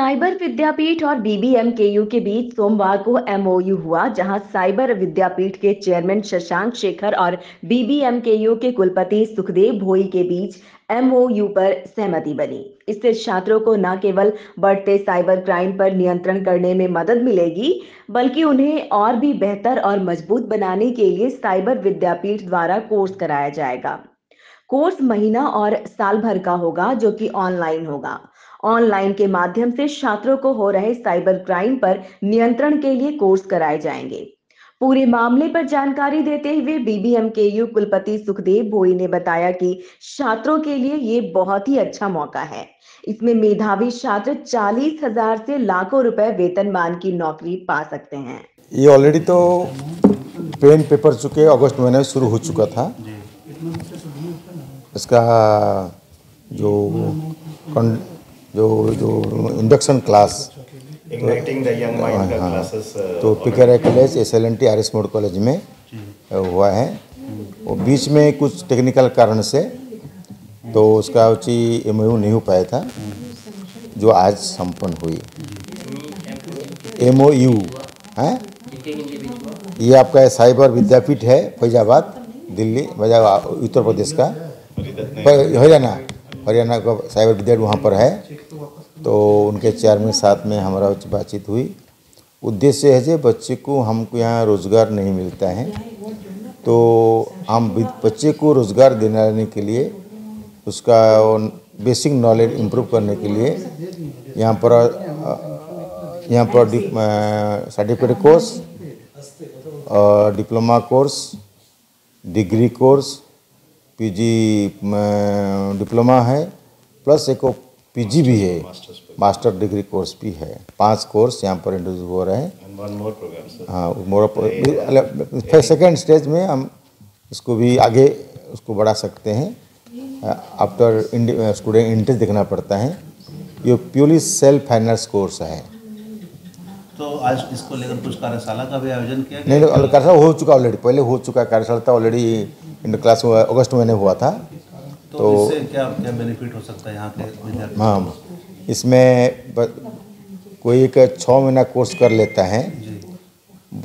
Cyber विद्यापीठ और BBMKU के बीच सोमवार को MOU हुआ, जहां साइबर विद्यापीठ के चेयरमैन शशांक शेखर और बीबीएमकेयू के कुलपति सुखदेव भोई के बीच MOU पर सहमति बनी। इससे छात्रों को न केवल बढ़ते साइबर क्राइम पर नियंत्रण करने में मदद मिलेगी, बल्कि उन्हें और भी बेहतर और मजबूत बनाने के लिए साइबर विद्यापीठ द्वारा कोर्स कराया जाएगा। कोर्स महीना और साल भर का होगा, जो कि ऑनलाइन होगा। ऑनलाइन के माध्यम से छात्रों को हो रहे साइबर क्राइम पर नियंत्रण के लिए कोर्स कराए जाएंगे। पूरे मामले पर जानकारी देते हुए बीबीएमकेयू कुलपति सुखदेव भोई ने बताया कि छात्रों के लिए ये बहुत ही अच्छा मौका है। इसमें मेधावी छात्र 40,000 से लाखों रुपए वेतनमान की नौकरी पा सकते हैं। ये ऑलरेडी तो पेन पेपर चुके अगस्त महीने शुरू हो चुका था। इसका जो इंडक्शन क्लास तो पिकर कॉलेज SLNT RS मोड कॉलेज में हुआ है, और बीच में कुछ टेक्निकल कारण से तो उसका उची MOU नहीं हो पाया था, जो आज संपन्न हुई। MOU है ये आपका साइबर विद्यापीठ है, फैजाबाद दिल्ली, उत्तर प्रदेश का, हरियाणा का साइबर विद्यापीठ वहाँ पर है। तो उनके चेयरमैन के साथ में हमारा बातचीत हुई। उद्देश्य है जो बच्चे को हमको यहाँ रोज़गार नहीं मिलता है, तो हम बच्चे को रोज़गार देने के लिए उसका बेसिक नॉलेज इम्प्रूव करने के लिए यहाँ पर सर्टिफिकेट कोर्स और diploma course, degree course, PG diploma है, प्लस एक PG भी है, मास्टर डिग्री कोर्स भी है। 5 कोर्स यहाँ पर इंट्रोड्यूस हो रहे हैं। हाँ, सेकेंड स्टेज में हम इसको भी आगे उसको बढ़ा सकते हैं। आफ्टर स्टूडेंट इंटरेस्ट देखना पड़ता है। ये प्योरली सेल्फ फाइनेंस कोर्स है। तो आज इसको लेकर कुछ कार्यशाला का भी आयोजन किया गया? नहीं, कार्यशाला हो चुका ऑलरेडी, पहले हो चुका कार्यशाला था ऑलरेडी, इन क्लास अगस्त महीने हुआ था। तो इससे क्या बेनिफिट हो सकता है यहाँ के विद्यार्थी? हाँ, इसमें कोई एक 6 महीना कोर्स कर लेता है,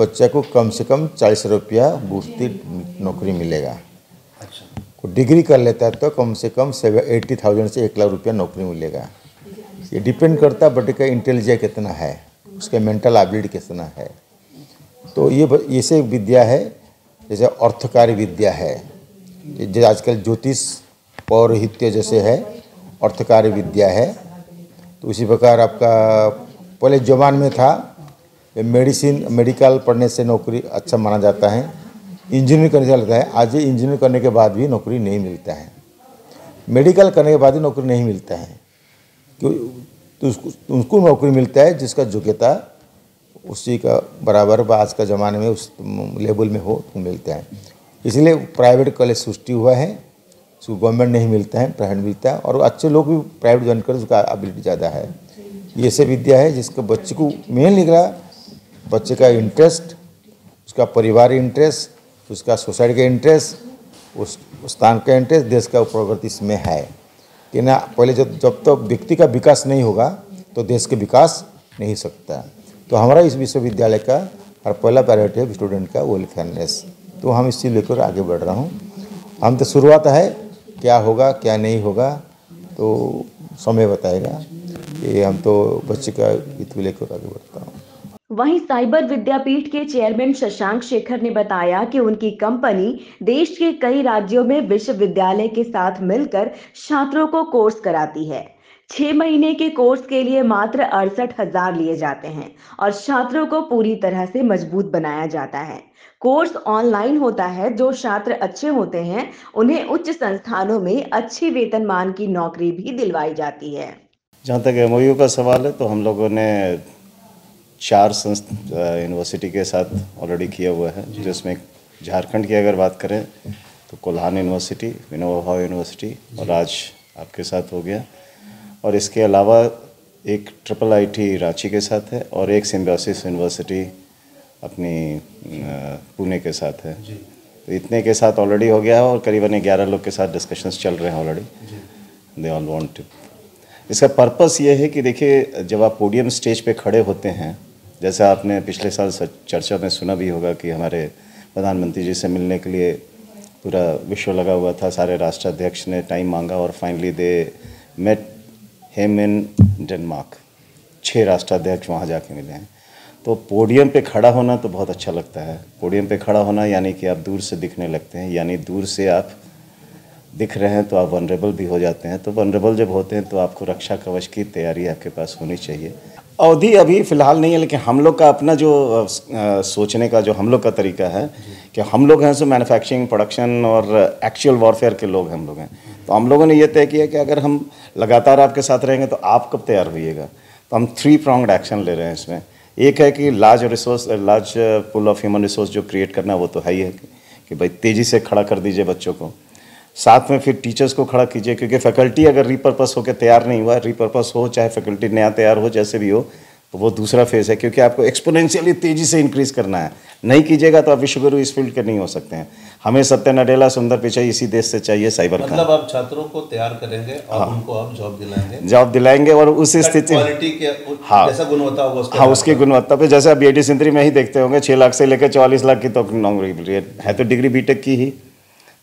बच्चा को कम से कम 40 रुपया बूस्ती नौकरी मिलेगा। अच्छा। डिग्री कर लेता है तो कम से कम 80,000 से 1 लाख रुपया नौकरी मिलेगा। ये डिपेंड करता है बच्चे का इंटेलिजेंस कितना है, उसका मेंटल एबिलिटी कितना है। तो ये से विद्या है, जैसे अर्थकारी विद्या है, जैसे आजकल ज्योतिष पौरोहित्य जैसे है, अर्थकारी विद्या है। तो उसी प्रकार आपका पहले जमान में था मेडिकल पढ़ने से नौकरी अच्छा माना जाता है, इंजीनियरिंग करने से लगता है। आज इंजीनियरिंग करने के बाद भी नौकरी नहीं मिलता है, मेडिकल करने के बाद भी नौकरी नहीं मिलता है। तो उनको नौकरी मिलता है जिसका योग्यता उसी का बराबर व आज का ज़माने में उस लेवल में हो तो मिलता है। इसलिए प्राइवेट कॉलेज सृष्टि हुआ है, उसको गवर्नमेंट नहीं मिलता है, प्राइवेट मिलता है, और अच्छे लोग भी प्राइवेट ज्वाइन कर उसका एबिलिटी ज़्यादा है। ये ऐसे विद्या है जिसका बच्चे को मेन निकला बच्चे का इंटरेस्ट, उसका परिवार इंटरेस्ट, उसका सोसाइटी का इंटरेस्ट, उस स्थान का इंटरेस्ट, देश का प्रगति इसमें है कि ना। पहले जब तो व्यक्ति का विकास नहीं होगा तो देश के विकास नहीं हो सकता। तो हमारा इस विश्वविद्यालय का और पहला प्रायोरिटी है स्टूडेंट का वेलफेयरनेस। तो हम इसी लेकर आगे बढ़ रहा हूँ। हम तो शुरुआत है, क्या होगा क्या नहीं होगा तो समय बताएगा। ये हम तो बच्चे का हित लेकर आगे बढ़ता हूँ। वहीं साइबर विद्यापीठ के चेयरमैन शशांक शेखर ने बताया कि उनकी कंपनी देश के कई राज्यों में विश्वविद्यालय के साथ मिलकर छात्रों को कोर्स कराती है। 6 महीने के कोर्स के लिए मात्र 68,000 लिए जाते हैं और छात्रों को पूरी तरह से मजबूत बनाया जाता है। कोर्स ऑनलाइन होता है। जो छात्र अच्छे होते हैं उन्हें उच्च संस्थानों में अच्छे वेतनमान की नौकरी भी दिलवाई जाती है। जहाँ तक MOU का सवाल है तो हम लोगों ने 4 यूनिवर्सिटी के साथ ऑलरेडी किया हुआ है, जिसमें झारखंड की अगर बात करें तो कोल्हान यूनिवर्सिटी, विनोबा यूनिवर्सिटी और आज आपके साथ हो गया। और इसके अलावा एक TRIPL IIT रांची के साथ है और एक सिम्बायोसिस यूनिवर्सिटी अपनी पुणे के साथ है। तो इतने के साथ ऑलरेडी हो गया है और करीबन 11 लोग के साथ डिस्कशंस चल रहे हैं ऑलरेडी। दे ऑल वांट इसका पर्पस ये है कि देखिए, जब आप पोडियम स्टेज पे खड़े होते हैं, जैसा आपने पिछले साल चर्चा में सुना भी होगा कि हमारे प्रधानमंत्री जी से मिलने के लिए पूरा विश्व लगा हुआ था, सारे राष्ट्राध्यक्ष ने टाइम मांगा और finally they met him in Denmark, 6 राष्ट्राध्यक्ष वहाँ जाके मिले हैं। तो पोडियम पे खड़ा होना तो बहुत अच्छा लगता है। पोडियम पे खड़ा होना यानी कि आप दूर से दिखने लगते हैं, यानी दूर से आप दिख रहे हैं तो आप वनरेबल भी हो जाते हैं। तो वनरेबल जब होते हैं तो आपको रक्षा कवच की तैयारी आपके पास होनी चाहिए। अवधि अभी फ़िलहाल नहीं है, लेकिन हम लोग का अपना जो सोचने का जो हम लोग का तरीका है कि हम लोग हैं सो मैन्युफैक्चरिंग, प्रोडक्शन और एक्चुअल वॉरफेयर के लोग हम लोग हैं। तो हम लोगों ने ये तय किया कि अगर हम लगातार आपके साथ रहेंगे तो आप कब तैयार होइएगा। तो हम 3-pronged एक्शन ले रहे हैं इसमें। एक है कि large pool of human resource जो क्रिएट करना, वो तो है ही है कि भाई तेज़ी से खड़ा कर दीजिए बच्चों को। साथ में फिर टीचर्स को खड़ा कीजिए, क्योंकि फैकल्टी अगर रीपर्पस होकर तैयार नहीं हुआ, रीपर्पस हो चाहे फैकल्टी नया तैयार हो, जैसे भी हो, तो वो दूसरा फेज़ है। क्योंकि आपको एक्सपोनेंशियली तेज़ी से इंक्रीज़ करना है, नहीं कीजिएगा तो आप विश्वगुरु इस फील्ड के नहीं हो सकते हैं। हमें सत्य नडेला, सुंदर पिछाई इसी देश से चाहिए। साइबर मतलब आप छात्रों को तैयार करेंगे और हाँ, उनको आप जॉब दिलाएंगे और उस स्थिति हाँ जैसा गुणवत्ता होगा, हाँ उसकी गुणवत्ता पे, जैसे आप BIT सिंधरी में ही देखते होंगे 6 लाख से लेकर 44 लाख की तो नौकरी मिल रही है। तो डिग्री BTech की ही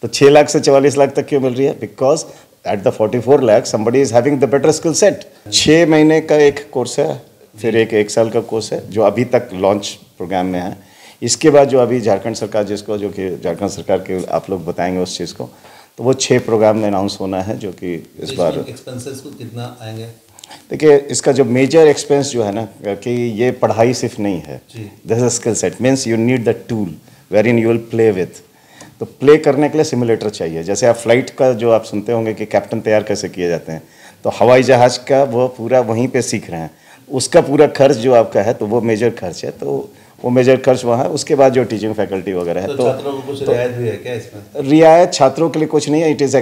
तो 6 लाख से 44 लाख तक क्यों मिल रही है? Because at the 44 lakh somebody is having the better skill set. 6 महीने का एक कोर्स है, फिर एक साल का कोर्स है जो अभी तक लॉन्च प्रोग्राम में है। इसके बाद जो अभी झारखंड सरकार जिसको जो कि झारखंड सरकार के आप लोग बताएंगे उस चीज़ को, तो वो 6 प्रोग्राम में अनाउंस होना है जो कि इस बार। एक्सपेंसेस को कितना आएंगे? देखिए, इसका जो मेजर एक्सपेंस जो है ना कि ये पढ़ाई सिर्फ नहीं है, this is skill set means you need the tool where in you will play with. तो प्ले करने के लिए सिमुलेटर चाहिए। जैसे आप फ्लाइट का जो आप सुनते होंगे कि कैप्टन तैयार कैसे किए जाते हैं, तो हवाई जहाज़ का वो पूरा वहीं पे सीख रहे हैं। उसका पूरा खर्च जो आपका है, तो वो मेजर खर्च है, तो वो मेजर खर्च वहाँ। उसके बाद जो टीचिंग फैकल्टी वगैरह है, तो छात्रों को कुछ रियायत भी है क्या इसमें? रियायत छात्रों के लिए कुछ नहीं है, it is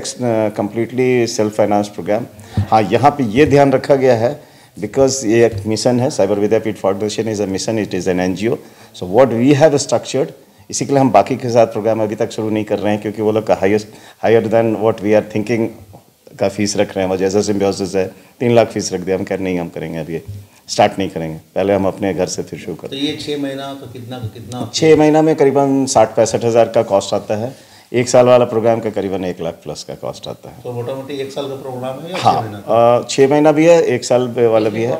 completely self finance programme. हाँ, यहाँ पर ये ध्यान रखा गया है बिकॉज ये एक मिशन है, cyber Vidyapeeth foundation is a mission, it is an NGO। So what we have structured, इसी के लिए हम बाकी के साथ प्रोग्राम अभी तक शुरू नहीं कर रहे हैं, क्योंकि वो लोग का higher then what we are thinking का फीस रख रहे हैं। जैसे सिम्बायोसिस है 3 लाख फीस रख दिया, हम कह नहीं हम करेंगे, अभी स्टार्ट नहीं करेंगे, पहले हम अपने घर से फिर शुरू करें। तो ये 6 महीना तो कितना? 6 महीना में करीबन 60-65 हज़ार का कॉस्ट आता है। 1 साल वाला प्रोग्राम का करीबन 1 लाख प्लस का कॉस्ट आता है। तो मोटामोटी 1 साल का प्रोग्राम है। हाँ, 6 महीना भी है, 1 साल वाला भी है।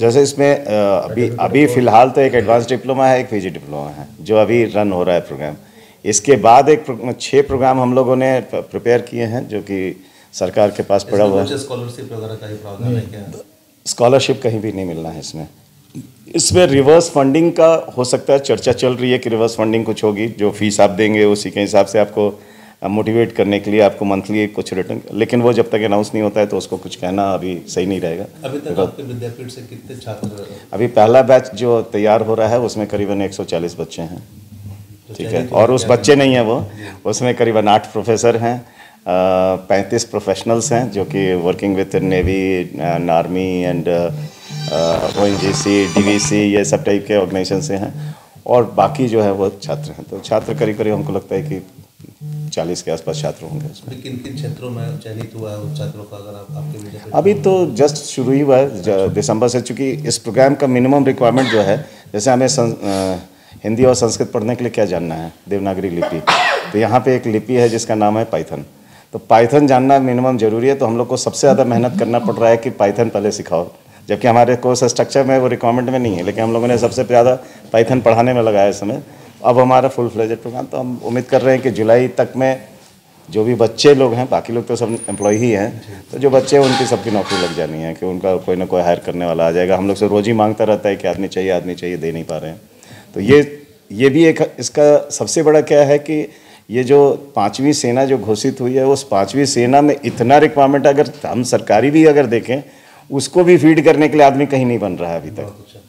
जैसे इसमें अभी फ़िलहाल तो एक एडवांस डिप्लोमा है, एक PG डिप्लोमा है जो अभी रन हो रहा है प्रोग्राम। इसके बाद 6 प्रोग्राम हम लोगों ने प्रिपेयर किए हैं जो कि सरकार के पास पड़ा हुआ है। स्कॉलरशिप वगैरह का ही प्रावधान है क्या? स्कॉलरशिप कहीं भी नहीं मिलना है इसमें। इसमें रिवर्स फंडिंग का हो सकता है, चर्चा चल रही है कि रिवर्स फंडिंग कुछ होगी, जो फीस आप देंगे उसी के हिसाब से आपको मोटिवेट करने के लिए आपको मंथली कुछ रिटर्न, लेकिन वो जब तक अनाउंस नहीं होता है तो उसको कुछ कहना अभी सही नहीं रहेगा। अभी तक आपके विद्यापीठ से कितने छात्र? अभी पहला बैच जो तैयार हो रहा है उसमें करीबन 140 बच्चे हैं, ठीक है। और उस बच्चे नहीं है वो, उसमें करीबन 8 प्रोफेसर हैं, 35 प्रोफेशनल्स हैं जो कि working with navy and army and ONGC DVC ये सब टाइप के ऑर्गेनाइजेशन से हैं। और बाकी जो है वो छात्र हैं। तो छात्र करीब करीब हमको लगता है कि 40 के आसपास छात्र होंगे। उसमें किन किन क्षेत्रों में चयनित हुआ है उन छात्रों का? अगर आप आपके अभी तो जस्ट शुरू ही हुआ है दिसंबर से, चूँकि इस प्रोग्राम का मिनिमम रिक्वायरमेंट जो है, जैसे हमें हिंदी और संस्कृत पढ़ने के लिए क्या जानना है, देवनागरी लिपि। तो यहाँ पर एक लिपि है जिसका नाम है पाइथन। तो पाइथन जानना मिनिमम ज़रूरी है। तो हम लोग को सबसे ज़्यादा मेहनत करना पड़ रहा है कि पाइथन पहले सिखाओ, जबकि हमारे कोर्स स्ट्रक्चर में वो रिक्वायरमेंट में नहीं है, लेकिन हम लोगों ने सबसे ज़्यादा पाइथन पढ़ाने में लगाया इस समय। अब हमारा फुल फ्लेजेड प्रोग्राम, तो हम उम्मीद कर रहे हैं कि जुलाई तक में जो भी बच्चे लोग हैं, बाकी लोग तो सब एम्प्लॉय ही हैं, तो जो बच्चे हैं उनकी सबकी नौकरी लग जानी है कि उनका कोई ना कोई हायर करने वाला आ जाएगा। हम लोग से रोज़ ही मांगता रहता है कि आदमी चाहिए, दे नहीं पा रहे हैं। तो ये भी एक इसका सबसे बड़ा क्या है कि ये जो 5वीं सेना जो घोषित हुई है, उस 5वीं सेना में इतना रिक्वायरमेंट, अगर हम सरकारी भी अगर देखें उसको भी फीड करने के लिए आदमी कहीं नहीं बन रहा है अभी तक।